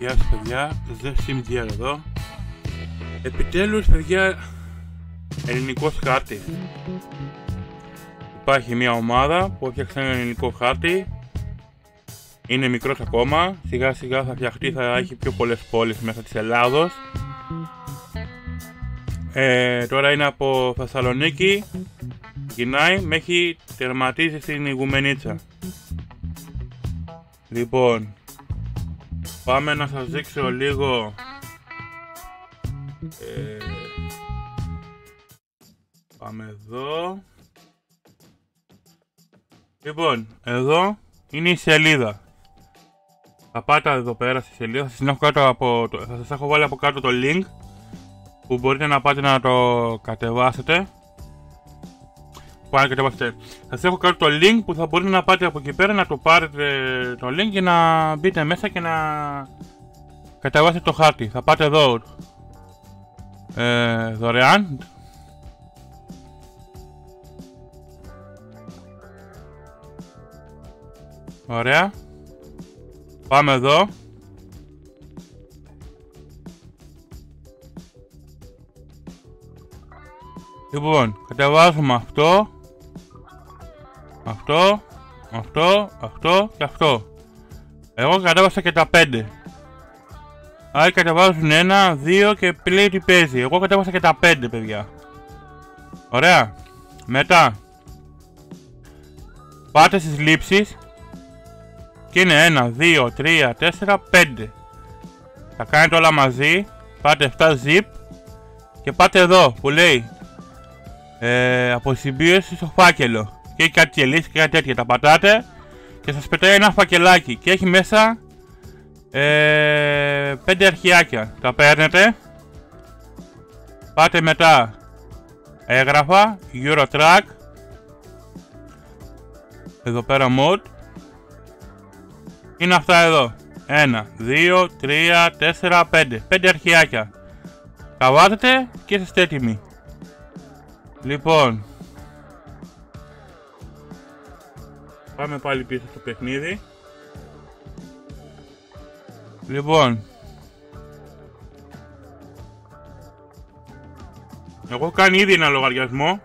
Γεια σας παιδιά, δεν SimGamer εδώ Επιτέλους, παιδιά, ελληνικός χάρτης. Υπάρχει μια ομάδα που έφτιαξε έναν ελληνικό χάρτη. Είναι μικρός ακόμα, σιγά σιγά θα φτιαχτεί, θα έχει πιο πολλές πόλεις μέσα της Ελλάδος. Τώρα είναι από Θεσσαλονίκη, γυρνάει, με έχει τερματίσει στην Ιγουμενίτσα. Λοιπόν, πάμε να σας δείξω λίγο πάμε εδώ. Λοιπόν, εδώ είναι η σελίδα. Θα πάτε εδώ πέρα στη σελίδα, θα σας έχω βάλει από κάτω το link που μπορείτε να πάτε να το κατεβάσετε. Σας έχω κάτω το link που θα μπορείτε να πάτε από εκεί πέρα, να το πάρετε το link και να μπείτε μέσα και να κατεβάσετε το χάρτη. Θα πάτε εδώ δωρεάν. Ωραία. Πάμε εδώ. Λοιπόν, κατεβάζουμε αυτό. Αυτό. Αυτό. Αυτό. Και αυτό. Εγώ κατέβασα και τα 5. Άλλοι κατεβάζουν 1, 2 και λέει τι παίζει. Εγώ κατέβασα και τα 5, παιδιά. Ωραία. Μετά πάτε στις λήψεις. Και είναι 1, 2, 3, 4, 5. Θα κάνετε όλα μαζί. Πάτε 7 zip. Και πάτε εδώ που λέει αποσυμπίωση στο φάκελο. Και έχει κάτι λύση και κάτι τέτοια. Τα πατάτε και σας πετάει ένα φακελάκι. Και έχει μέσα 5 αρχιάκια. Τα παίρνετε. Πάτε μετά έγγραφα, Eurotruck. Εδώ πέρα mod. Είναι αυτά εδώ. 1, 2, 3, 4, 5. 5 αρχιάκια. Τα βάζετε και είστε έτοιμοι. Λοιπόν, πάμε πάλι πίσω στο παιχνίδι. Λοιπόν, εγώ έχω κάνει ήδη ένα λογαριασμό.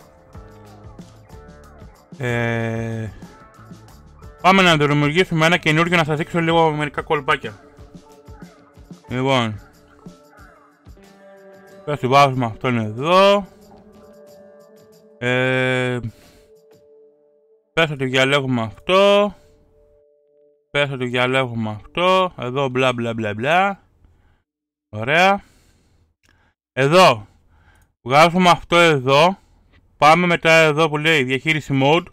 Πάμε να δημιουργήσουμε ένα καινούργιο, να σας δείξω λίγο μερικά κολπάκια. Λοιπόν, θα συμβάζουμε αυτόν εδώ. Πες ότι διαλέγουμε αυτό. Πες ότι διαλέγουμε αυτό. Εδώ μπλα μπλα μπλα μπλα. Ωραία. Εδώ βγάζουμε αυτό εδώ. Πάμε μετά εδώ που λέει διαχείριση mode.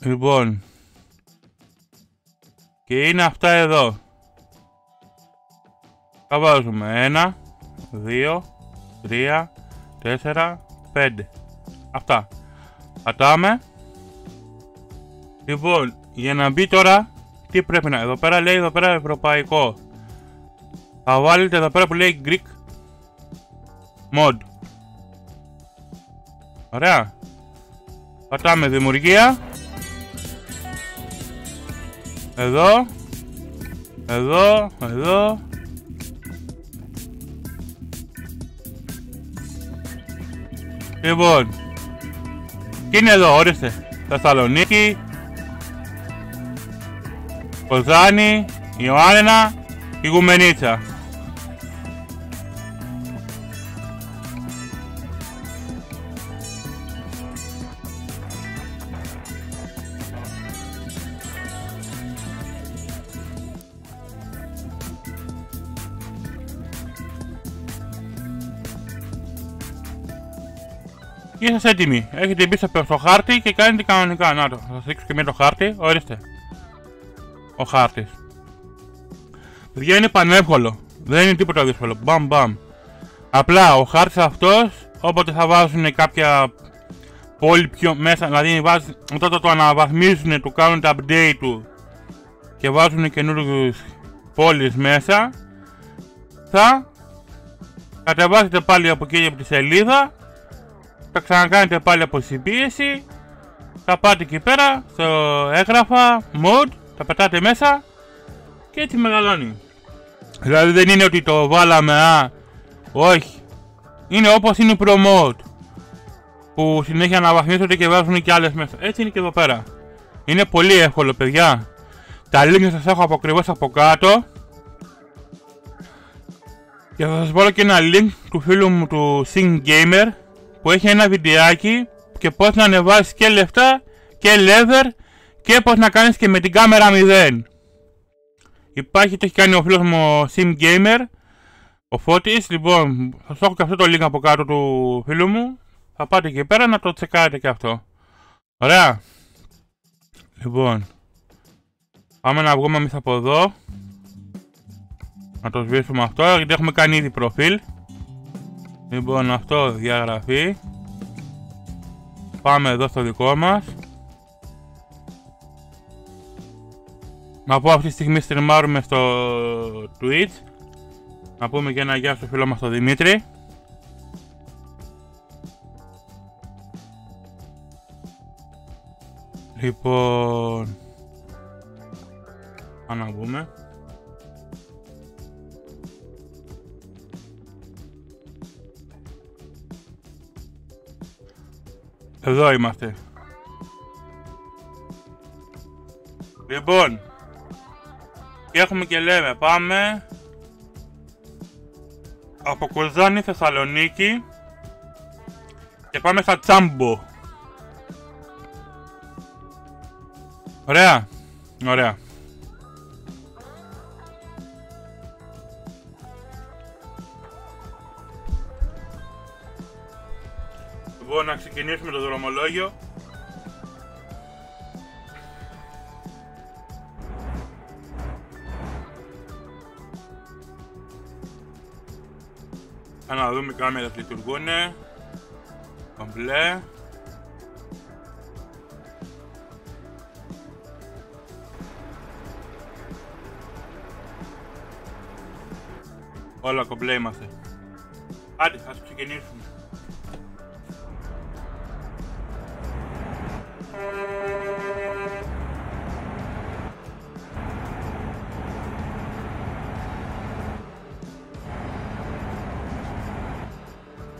Λοιπόν, και είναι αυτά εδώ. Θα βάζουμε 1, 2, 3, 4, 5. Αυτά. Πατάμε. Λοιπόν, για να μπει τώρα, τι πρέπει να... Εδώ πέρα λέει, εδώ πέρα ευρωπαϊκό. Θα βάλετε εδώ πέρα που λέει Greek mod. Ωραία. Πατάμε δημιουργία. Εδώ. Εδώ. Εδώ. Λοιπόν, και είναι εδώ, ορίστε, Θεσσαλονίκη, Κοζάνη, Ιωάννενα, Ιγουμενίτσα. Και είστε έτοιμοι. Έχετε μπει στο χάρτη και κάνετε κανονικά. Να το, θα σας δείξω και με το χάρτη. Ορίστε. Ο χάρτης. Παιδιά, είναι πανεύκολο. Δεν είναι τίποτα δύσκολο. Μπαμ μπαμ. Απλά ο χάρτης αυτός, όποτε θα βάζουν κάποια πόλη πιο μέσα, δηλαδή όταν το αναβαθμίζουν, του κάνουν το update του και βάζουν καινούργιους πόλεις μέσα, θα κατεβάζετε πάλι από εκεί από τη σελίδα. Θα ξανακάνετε πάλι αποσυμπίεση. Θα πάτε εκεί πέρα στο έγγραφα, mod, τα πετάτε μέσα και έτσι μεγαλώνει. Δηλαδή δεν είναι ότι το βάλαμε, όχι. Είναι όπως είναι η promote, που συνέχεια αναβαθμίζονται και βάζουν και άλλες μέσα. Έτσι είναι και εδώ πέρα. Είναι πολύ εύκολο, παιδιά. Τα links σας έχω ακριβώς από κάτω. Και θα σας βάλω και ένα link του φίλου μου του SimGamer, που έχει ένα βιντεάκι και πώς να ανεβάσεις και λεφτά και leather και πώς να κάνεις και με την κάμερα 0. Υπάρχει, το έχει κάνει ο φίλος μου SimGamer, ο Φώτης. Λοιπόν, σας έχω και αυτό το link από κάτω του φίλου μου. Θα πάτε εκεί πέρα να το τσεκάρετε και αυτό. Ωραία. Λοιπόν, πάμε να βγούμε εμείς από εδώ. Να το σβήσουμε αυτό, γιατί έχουμε κάνει ήδη προφίλ. Λοιπόν, αυτό διαγραφή. Πάμε εδώ στο δικό μας. Να πω αυτή τη στιγμή στριμάρουμε στο Twitch. Να πούμε και ένα γεια στο φίλο μας τον Δημήτρη. Λοιπόν, πάμε να βγούμε. Εδώ είμαστε. Λοιπόν, και έχουμε και λέμε, πάμε από Κοζάνη, Θεσσαλονίκη και πάμε στα Τσάμπο. Ωραία, ωραία. Λοιπόν, να ξεκινήσουμε το δρομολόγιο. Θα να δούμε οι κάμερες λειτουργούνε. Κομπλέ. Όλα κομπλέ είμαστε. Άντε, θα ξεκινήσουμε.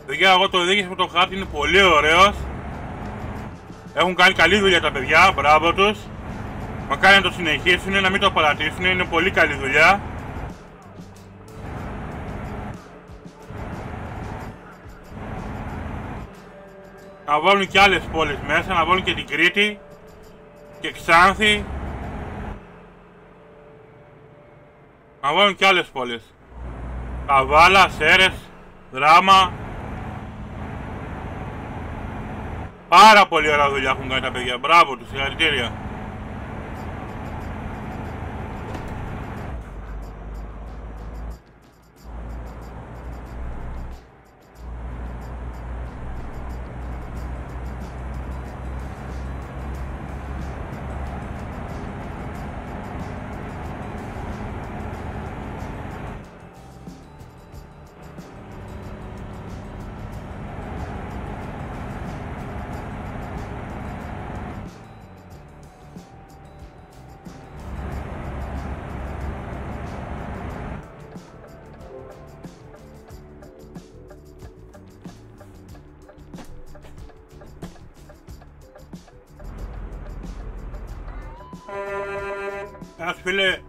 Παιδιά, εγώ το οδήγησα με το χάρτη, είναι πολύ ωραίος. Έχουν κάνει καλή δουλειά τα παιδιά, μπράβο τους. Μακάρι να το συνεχίσουν, να μην το παρατήσουν, είναι πολύ καλή δουλειά. Να βάλουν και άλλες πόλεις μέσα, να βάλουν και την Κρήτη και Ξάνθη. Να βάλουν και άλλες πόλεις. Καβάλα, Σέρες, Δράμα. Πάρα πολύ ωραία δουλειά έχουν κάνει τα παιδιά, μπράβο τους, συγχαρητήρια. Φίλε,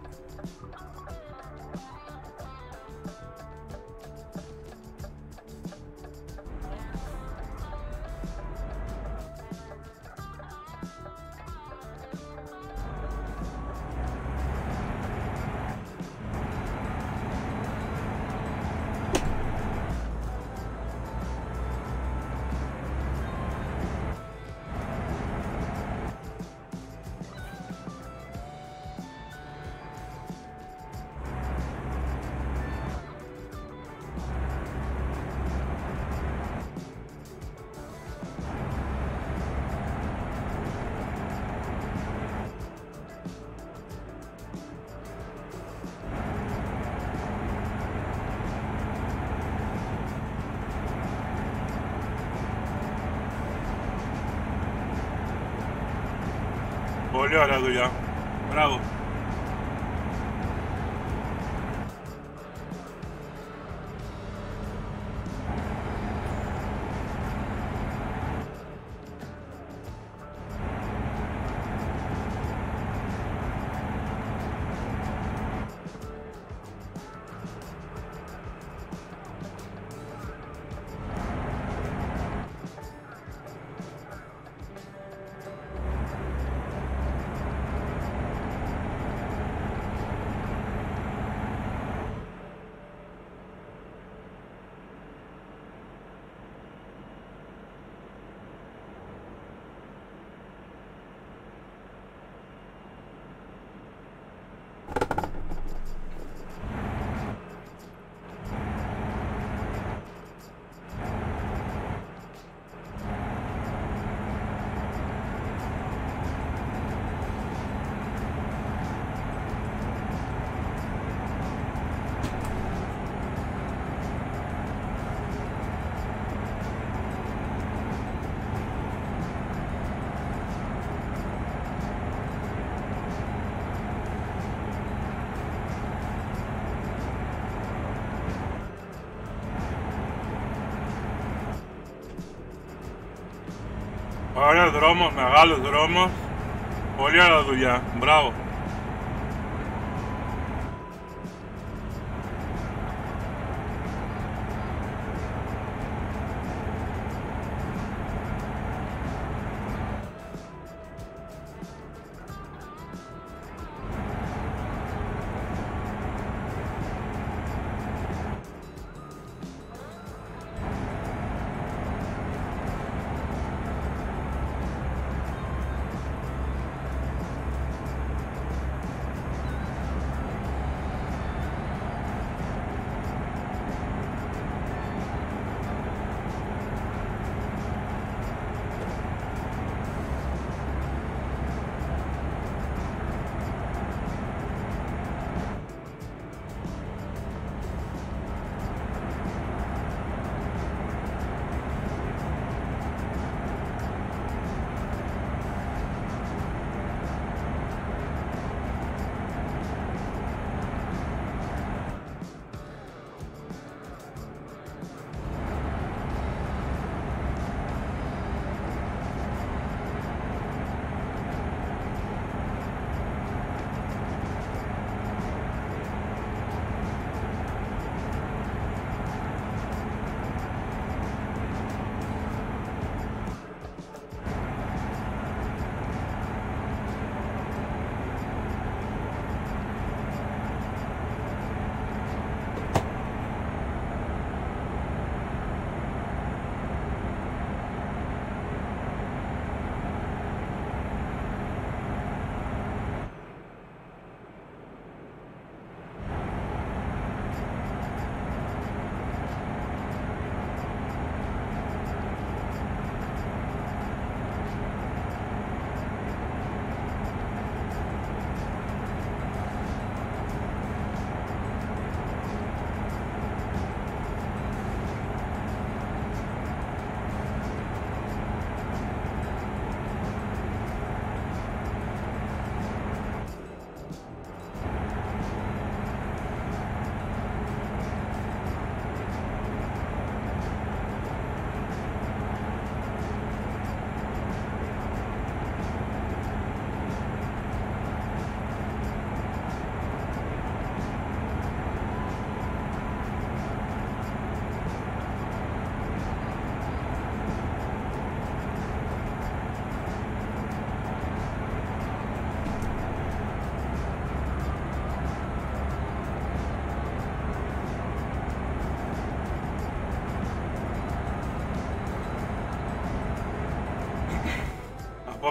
πολύ ωραία δουλειά. Μπράβο. Ωραία δρόμος, μεγάλος δρόμος. Πολύ ωραία δουλειά. Μπράβο.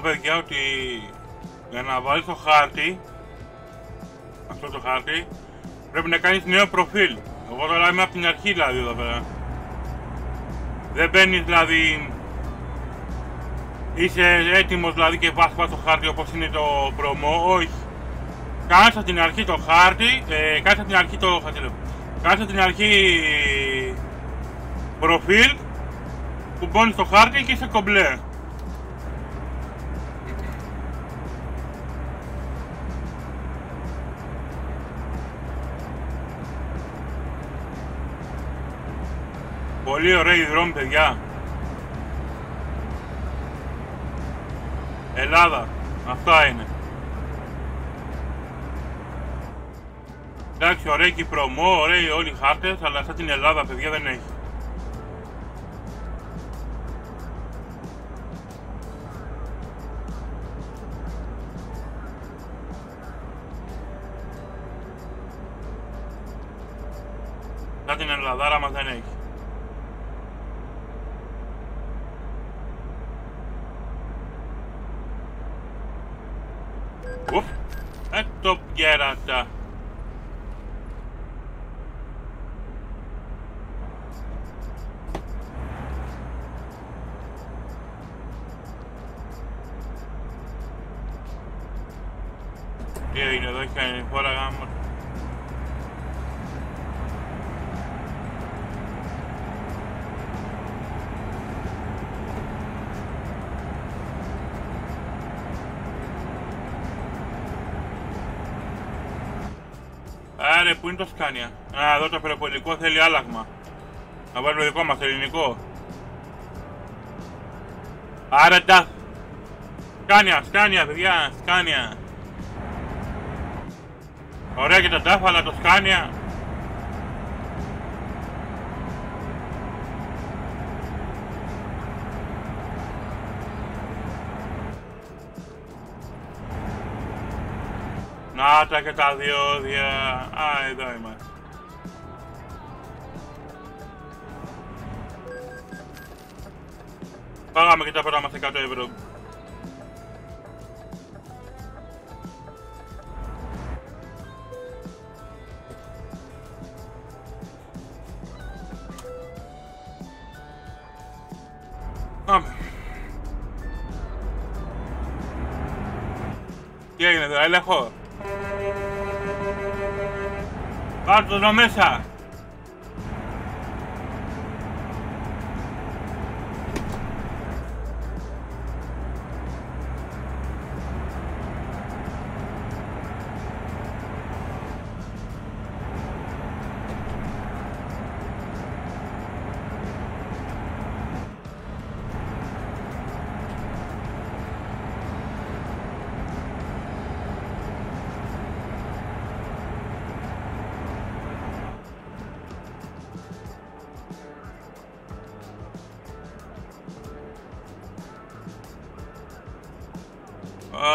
Παιδιά, ότι για να βάλεις το χάρτη, αυτό το χάρτη, πρέπει να κάνεις νέο προφίλ. Εγώ τώρα είμαι από την αρχή δηλαδή εδώ πέρα. Δεν μπαίνεις δηλαδή, είσαι έτοιμος δηλαδή και πας το χάρτη όπως είναι το προμό, όχι. Κάνεις από την αρχή το χάρτη, κάνεις από την αρχή προφίλ, κουμπώνεις το χάρτη και είσαι κομπλέ. Πολύ ωραίοι δρόμοι, παιδιά. Ελλάδα, αυτά είναι. Εντάξει, ωραίοι Κυπρωμό, ωραίοι όλοι οι χάρτες, αλλά σαν την Ελλάδα, παιδιά, δεν έχει. Σαν την Ελλαδάρα μας δεν έχει. Το γέρατα. Τι έγινε εδώ, έχει κάνει φορά γάμος. Πού είναι το Σκάνια. Α, εδώ το περιπολικό θέλει άλλαγμα. Να βάλουμε δικό μας ελληνικό. Άρα τα Σκάνια, Σκάνια, παιδιά, Σκάνια. Ωραία και τα τάφα, αλλά το Σκάνια. Να τα και τα διόδια. Α, εδώ είμαστε. Πάγαμε και τα πέρα μας 100 ευρώ. Πάμε. Τι έγινε τώρα, έλεγχο. Πάρτο εδώ μέσα.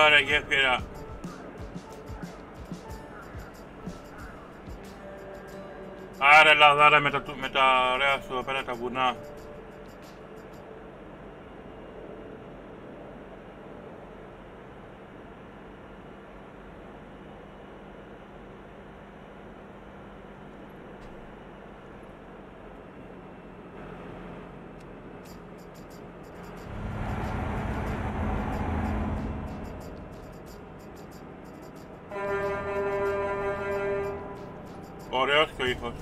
Ωραία γέφυρα. Άρα λαδάρα με τα ωραία σου εδώ πέρα τα βουνά. Ωραίος και ο ήχος.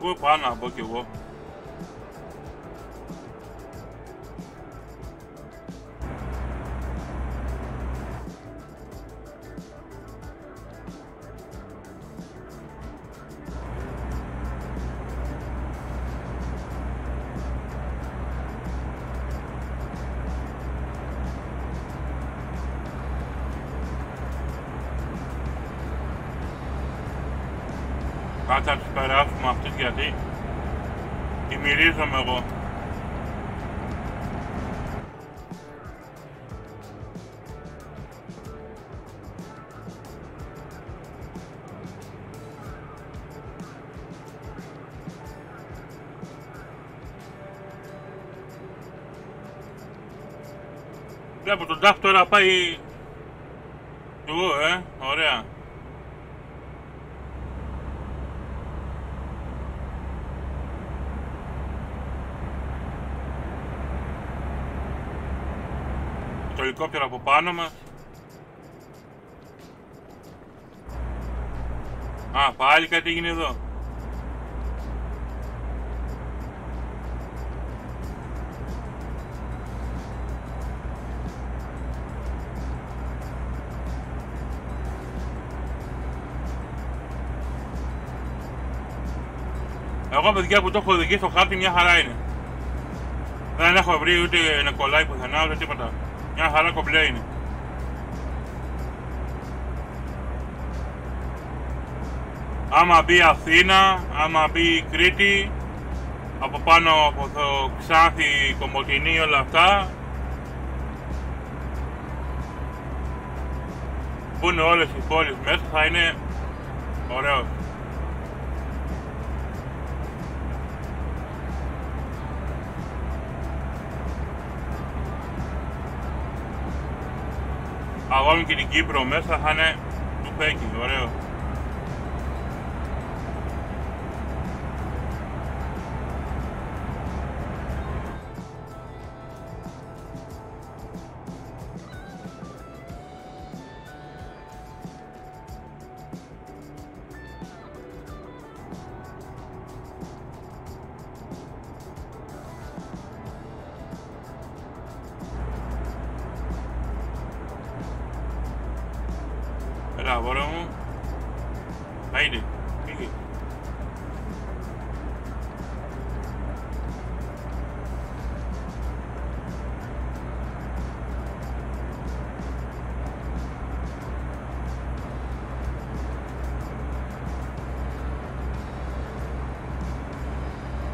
Πού πάω να μπω κι εγώ. Κάτσε να τους περάσουμε αυτούς γιατί τη μυρίζομαι εγώ. Βλέπω τον τάφ τώρα πάει... Εγώ, ωραία. Το ελικόπτερο από πάνω μας. Α, πάλι κάτι έγινε εδώ. Εγώ παιδιά που το έχω οδηγήσει στο χάρτη μια χαρά είναι. Δεν έχω βρει ούτε να κολλάει πουθενά ούτε τίποτα. Μια χαρά κομπλέ είναι. Άμα μπει Αθήνα, άμα μπει Κρήτη, από πάνω από το Ξάνθη, Κομωτινή, όλα αυτά, μπουν όλες οι πόλεις μέσα, θα είναι ωραίο. Ακόμη και την Κύπρο μέσα θα είναι του φέκι, ωραίο.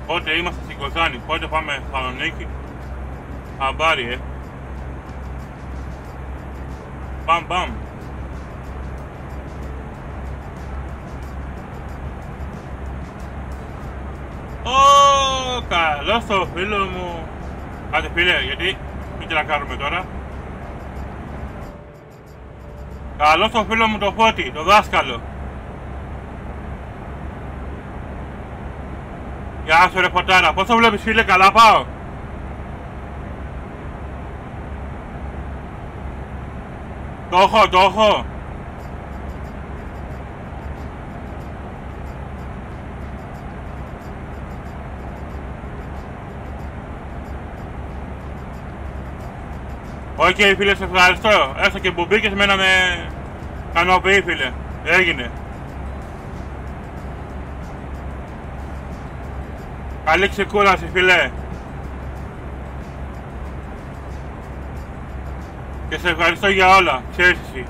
Πότε είμαστε στην Κοζάνη, πότε πάμε στη Θεσσαλονίκη, χαμπάρι, Μπαμ, μπαμ. Ω, καλό στο φίλο μου. Άντε φίλε, γιατί μην τρακάρουμε τώρα. Καλό στο φίλο μου το Φώτη, το δάσκαλο. Γεια σου ρε Φωτάρα, πώς το βλέπεις φίλε, καλά πάω. Το έχω, το έχω. Οκ φίλε, σε ευχαριστώ. Έστω και μπουμπίκες μένα με ικανοποιεί φίλε. Έγινε. Καλή ξεκούραση φίλε. Και σε ευχαριστώ για όλα, ξέρεις εσύ.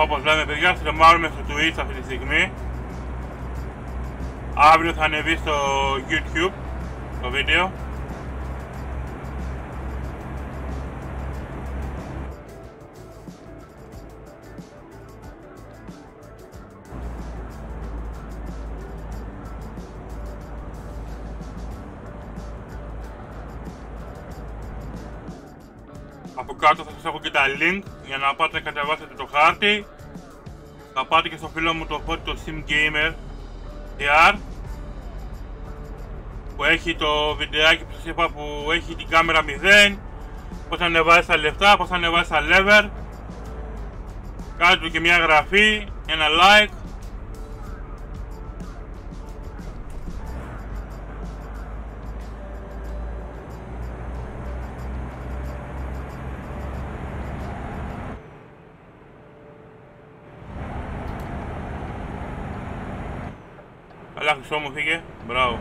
Όπως λέμε παιδιά, στρεμάρουμε στο Twitch αυτή τη στιγμή. Αύριο θα ανεβεί στο YouTube το βίντεο. Από κάτω θα σας έχω και τα link για να πάτε να κατεβάσετε το χάρτη. Θα πάτε και στο φίλο μου το Φώτη, το SimGamer TR, που έχει το βιντεάκι που σας είπα, που έχει την κάμερα 0, πώς θα ανεβάζεις τα λεφτά, πώς θα ανεβάζεις τα lever. Κάντε του και μια γραφή, ένα like. Καλά Χρυσό μου, φύγε, μπράβο.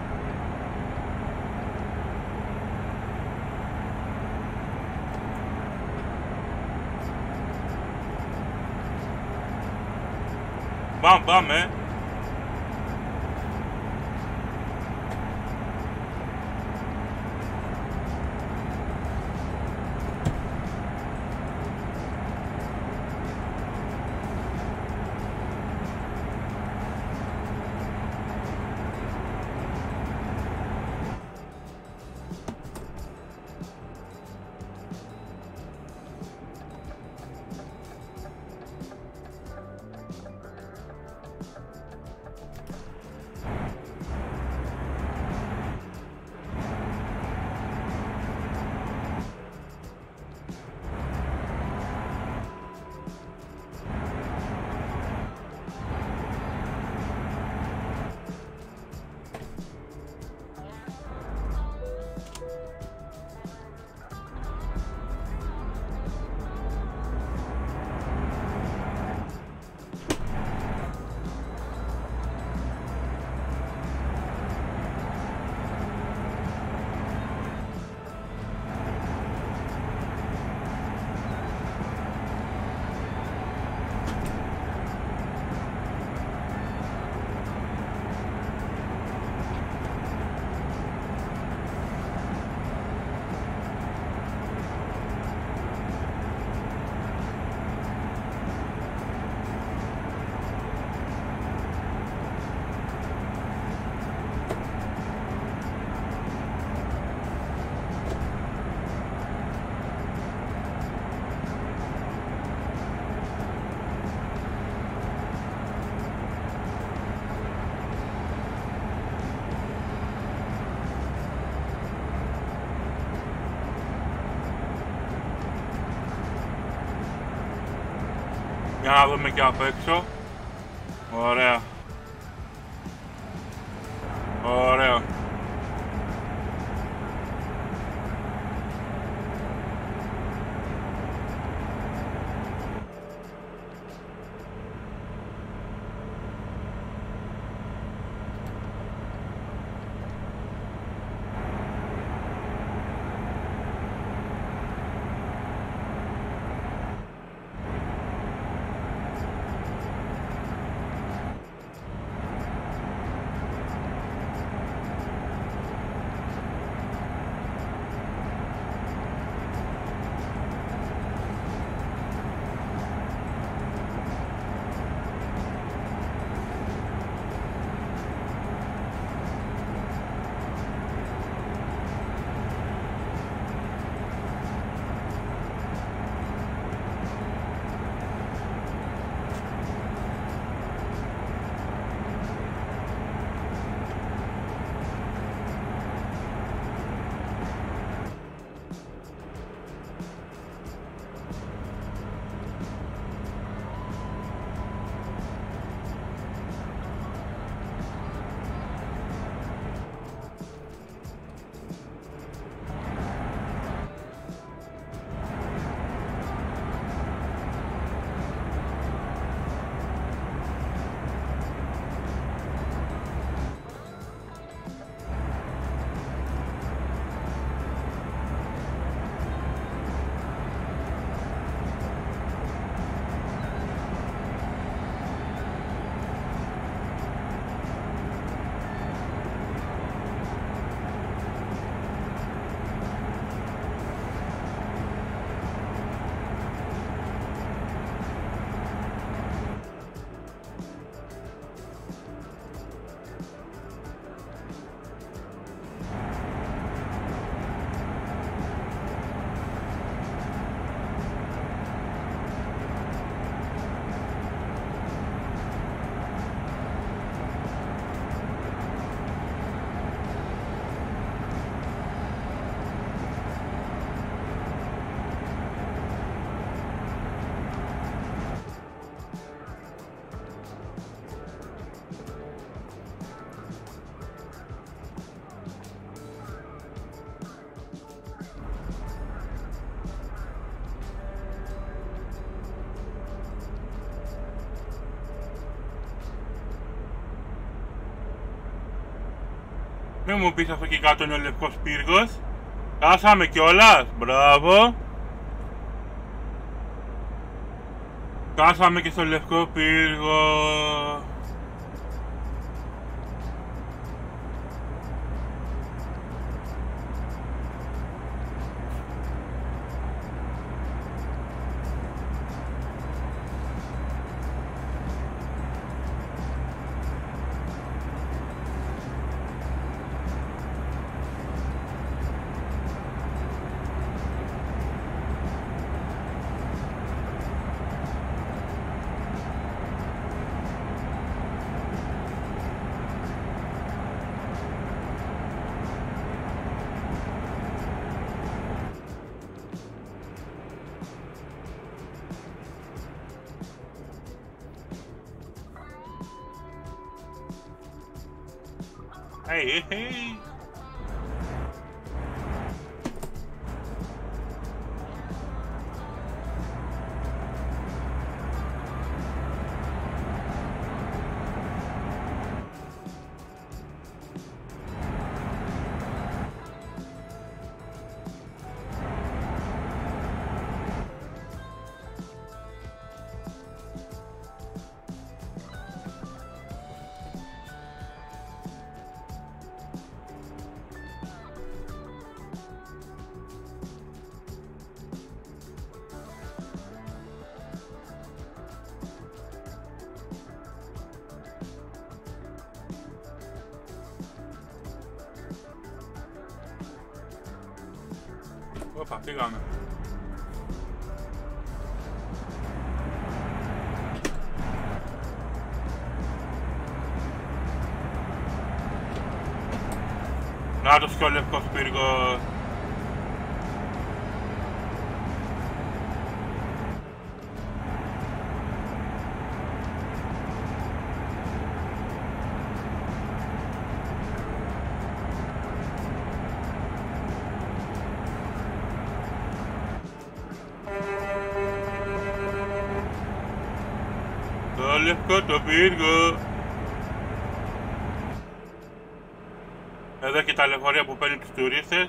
Μπαμ, μπαμ, Για να δούμε και απ' έξω. Ωραία. Ωραίο. Μην μου πεις αυτό και κάτω είναι ο Λευκός Πύργος. Κάσαμε κιόλας, μπράβο. Κάσαμε και στο Λευκό Πύργο. Opa, πήγαμε. Να τους και ο Λευκός Πύργος. Λευκό το Πύργο. Εδώ και τα λεωφορεία που παίρνουν τους τουρίστες.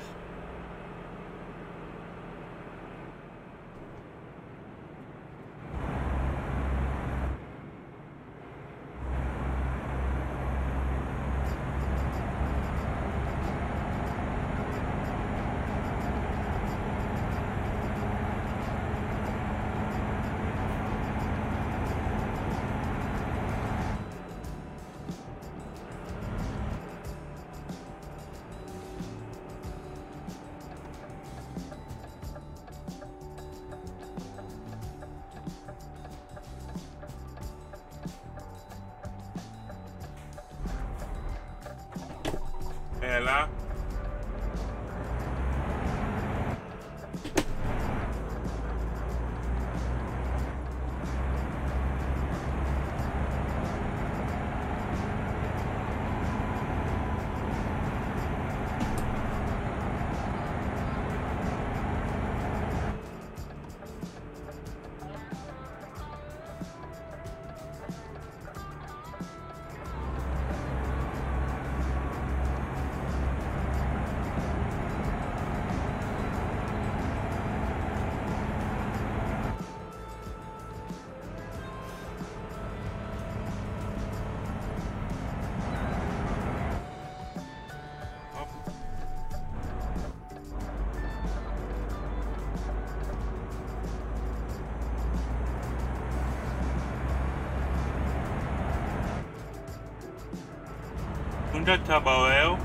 Ταμπαουέου,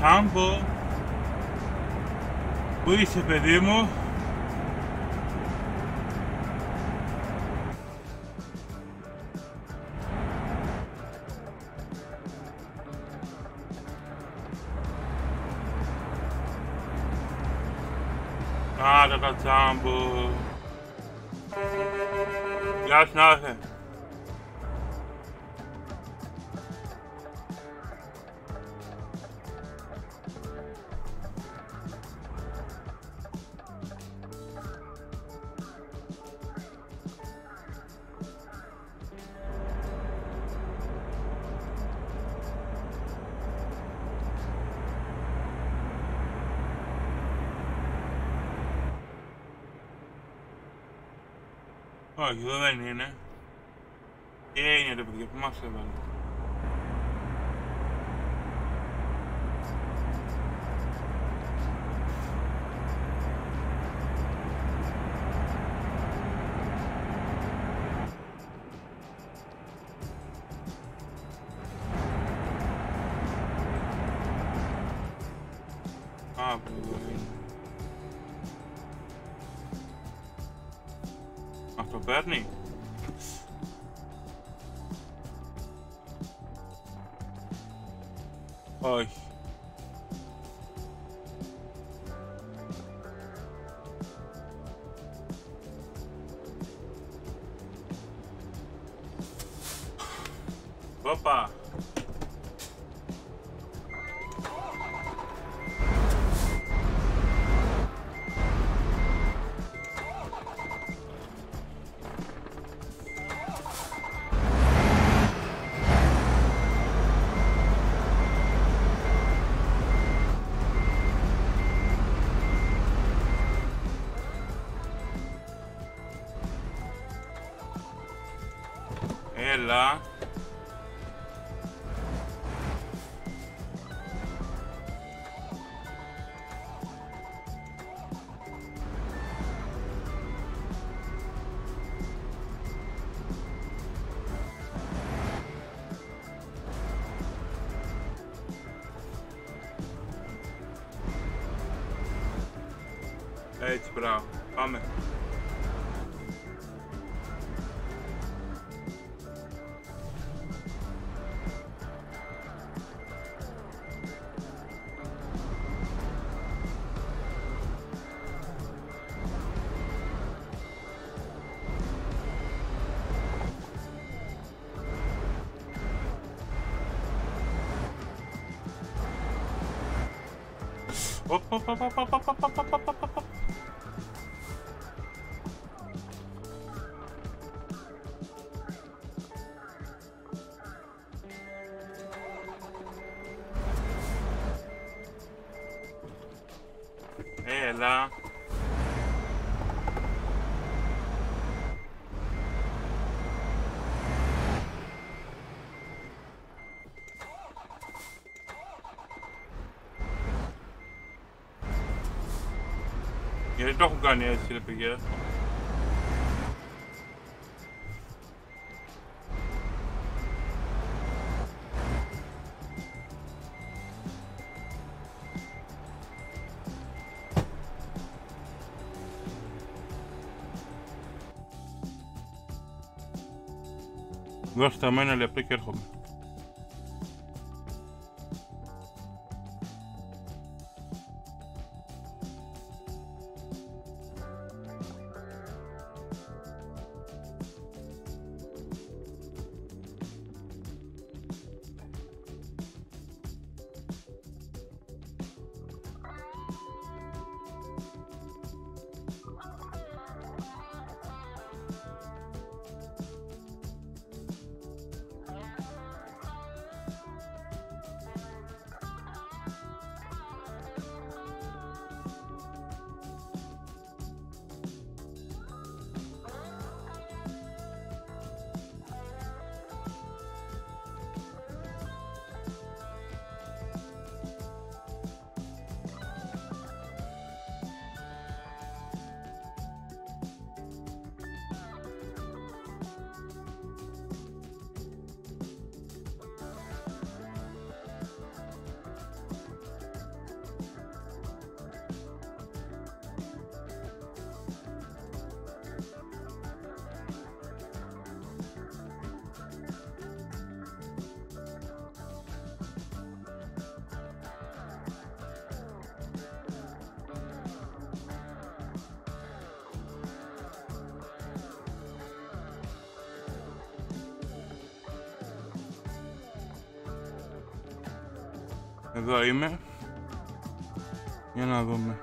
Τάμπο, πού είσαι παιδί μου? Άρα τα Τάμπο. Γεια σου Νάθε. Όχι, εδώ δεν είναι. Και είναι το παιδιά που μας έβαλε. Έλα. Έτσι, μπράβο. Πάμε. Ελλάδα. Γιατί το έχουν κάνει έτσι, ρε παιδιά. Δώστε με ένα λεπτό και έρχομαι. Εδώ είμαι, για να δούμε.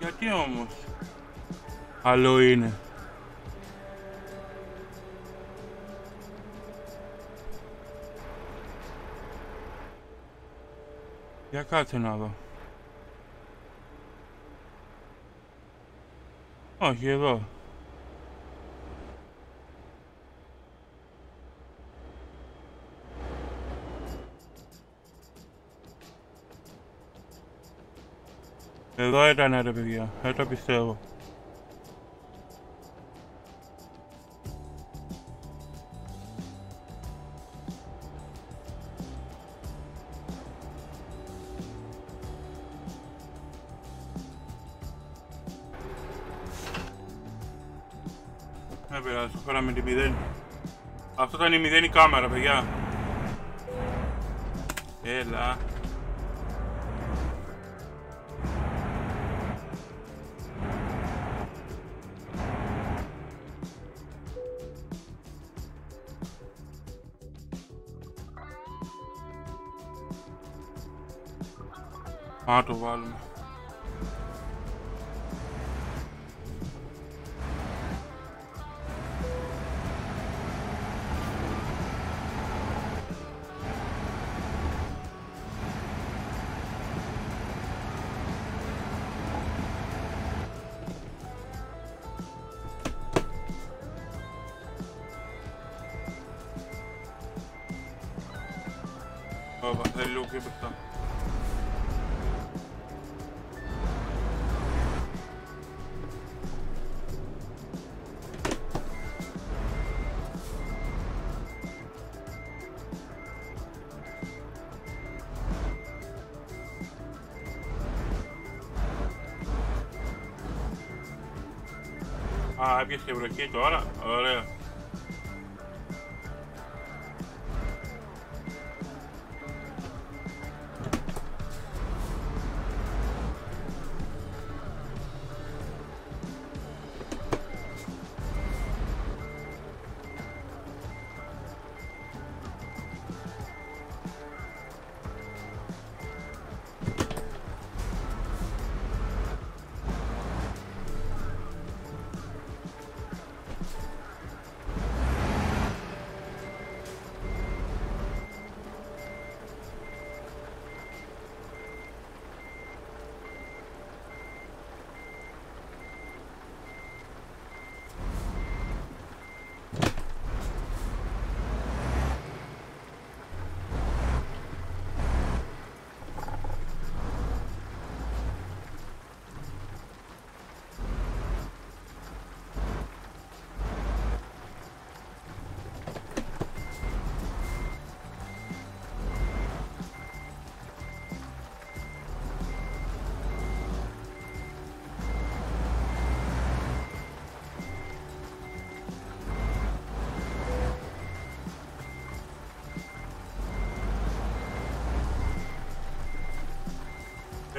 Γιατί όμως, άλλο είναι. Για κάτσε να δω. Όχι, εδώ. Εδώ ήταν, ρε παιδιά, δεν το πιστεύω. Δεν πειράζει, φέραμε την 0. Αυτό ήταν η 0 η κάμερα, παιδιά. Έλα. Α, το βάλουμε. Ωπα, θέλει λίγο πιο μπροστά. Α, έπιασε η βροχή τώρα, ωραία.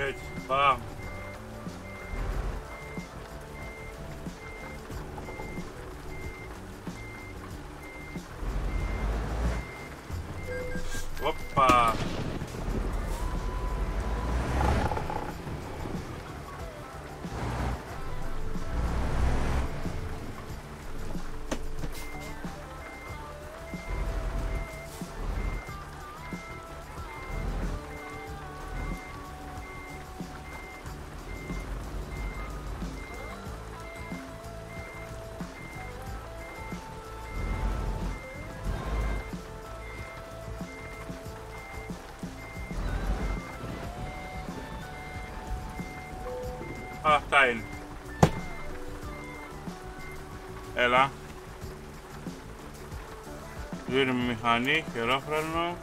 Έτσι, πάμε. Οπα. Αυτά είναι. Έλα. Δίνουμε μηχανή, χερόφρενο.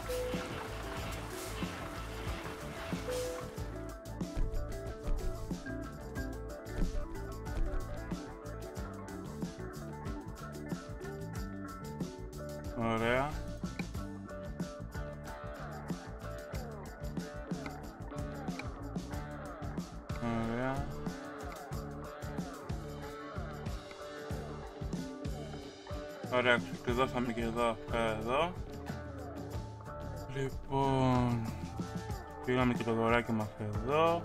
Ωραία. Ωραία, ξεκλειδώσαμε και εδώ, αυτά εδώ. Λοιπόν, πήγαμε και το δωράκι μας εδώ.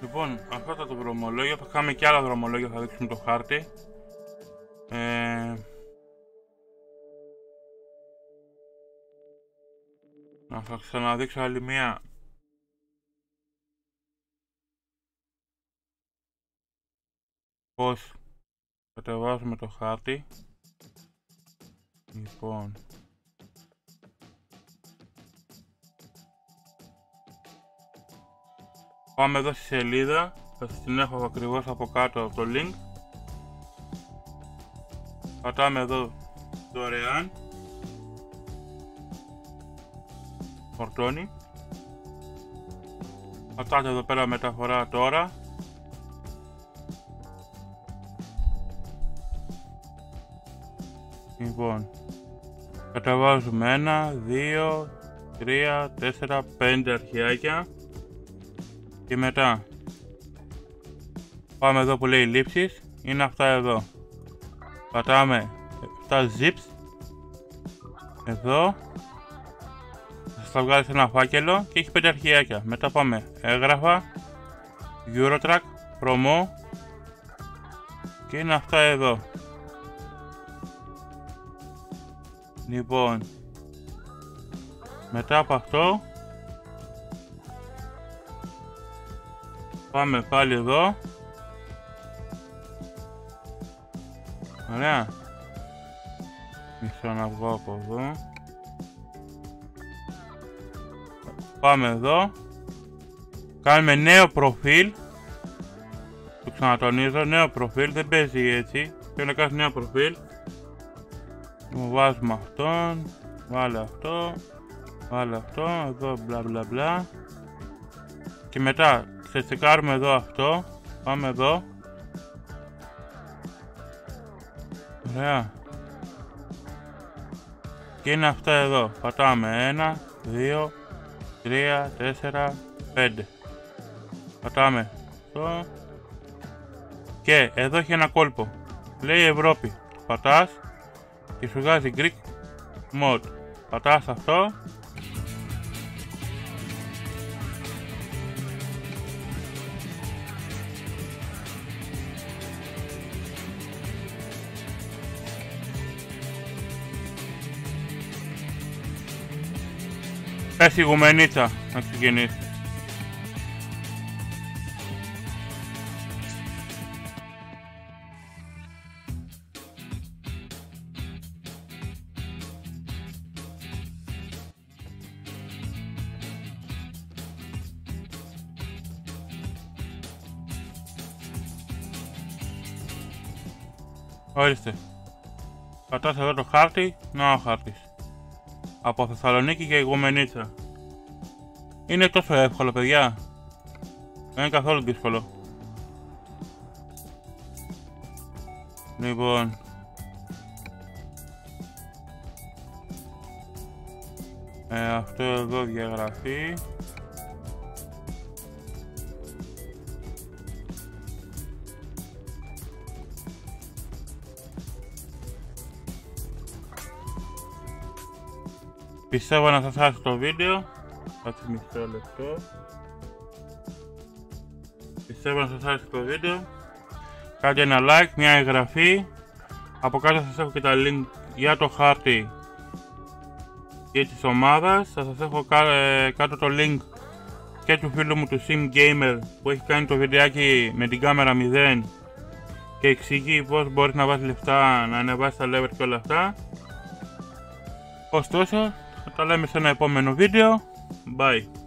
Λοιπόν, αυτά τα δρομολόγια, θα κάνουμε και άλλα δρομολόγια, θα δείξουμε το χάρτη. Θα ξαναδείξω άλλη μία. Πώς κατεβάζουμε το χάρτη. Λοιπόν. Πάμε εδώ στη σελίδα. Θα την έχω ακριβώς από κάτω από το link. Πατάμε εδώ δωρεάν. Φορτώνει. Πατάτε εδώ πέρα μεταφορά τώρα. Λοιπόν, καταβάζουμε 1, 2, 3, 4, 5 αρχιάκια και μετά πάμε εδώ που λέει λήψεις, είναι αυτά εδώ. Πατάμε 7 zips εδώ. Θα βγάλει ένα φάκελο και έχει 5 αρχιάκια. Μετά πάμε έγγραφα, Eurotruck, promo και είναι αυτά εδώ. Λοιπόν, μετά από αυτό πάμε πάλι εδώ. Ωραία. Μισό να βγω από εδώ. Πάμε εδώ, κάνουμε νέο προφίλ, το ξανατονίζω, νέο προφίλ, δεν παίζει έτσι, θέλω να κάνω νέο προφίλ. Μου βάζουμε αυτόν, βάλε αυτό, βάλε αυτό, εδώ μπλα μπλα μπλα και μετά ξεστεκάρουμε εδώ αυτό, πάμε εδώ. Ωραία. Και είναι αυτά εδώ, πατάμε 1, 2, 3, 4, 5. Πατάμε αυτό. Και εδώ έχει ένα κόλπο. Λέει Ευρώπη. Πατάς και σου βγάζει Greek Mode. Πατάς αυτό. Πες η γουμενίτσα να ξεκινήσει. Ορίστε. Πατάς εδώ το χάρτη, να ο χάρτης. Από Θεσσαλονίκη και η Γουμενίτσα. Είναι τόσο εύκολο, παιδιά. Δεν είναι καθόλου δύσκολο. Λοιπόν. Αυτό εδώ διαγραφεί. Πιστεύω να σας χάσει το βίντεο. Κάτσε μισό λεπτό. Πιστεύω να σας χάσει το βίντεο. Κάντε ένα like, μια εγγραφή. Από κάτω σας έχω και τα link για το χάρτη και της ομάδας. Θα σας έχω κάτω το link και του φίλου μου του SimGamer που έχει κάνει το βιντεάκι με την κάμερα 0 και εξηγεί πως μπορείς να βάζεις λεφτά, να ανεβάσεις τα lever και όλα αυτά. Ωστόσο, θα τα λέμε σε ένα επόμενο βίντεο. Bye.